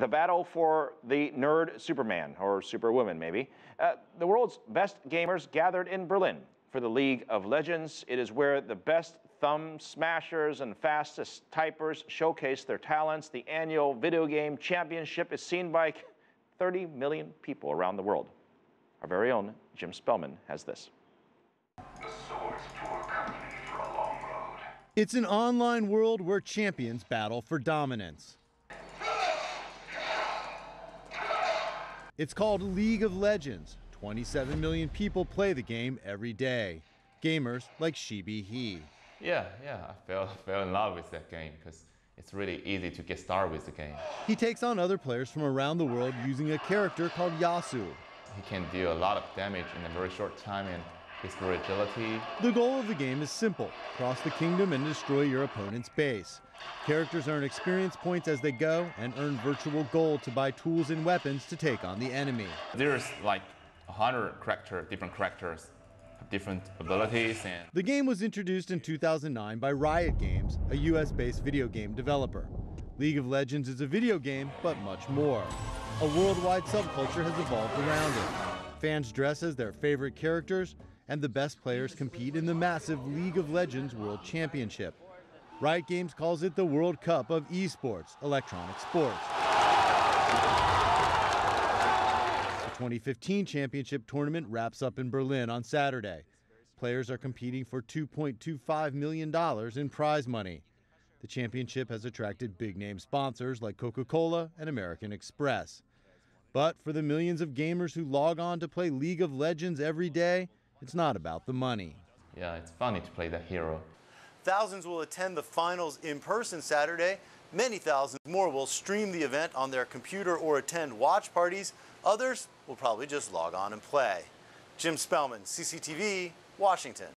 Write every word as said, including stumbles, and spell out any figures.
the battle for the nerd Superman, or Superwoman maybe. Uh, the world's best gamers gathered in Berlin for the League of Legends. It is where the best thumb smashers and fastest typers showcase their talents. The annual video game championship is seen by thirty million people around the world. Our very own Jim Spellman has this. The swords for company for a long road. It's an online world where champions battle for dominance. It's called League of Legends. twenty-seven million people play the game every day. Gamers like Shibi He. Yeah, yeah, I fell, fell in love with that game because it's really easy to get started with the game. He takes on other players from around the world using a character called Yasuo. He can deal a lot of damage in a very short time and his great agility. The goal of the game is simple: cross the kingdom and destroy your opponent's base. Characters earn experience points as they go and earn virtual gold to buy tools and weapons to take on the enemy. There's like one hundred character, different characters, different abilities. And the game was introduced in two thousand nine by Riot Games, a U S based video game developer. League of Legends is a video game, but much more. A worldwide subculture has evolved around it. Fans dress as their favorite characters, and the best players compete in the massive League of Legends World Championship. Riot Games calls it the World Cup of esports, electronic sports. The twenty fifteen championship tournament wraps up in Berlin on Saturday. Players are competing for two point two five million dollars in prize money. The championship has attracted big-name sponsors like Coca-Cola and American Express. But for the millions of gamers who log on to play League of Legends every day, it's not about the money. Yeah, it's funny to play that hero. Thousands will attend the finals in person Saturday. Many thousands more will stream the event on their computer or attend watch parties. Others will probably just log on and play. Jim Spellman, C C T V, Washington.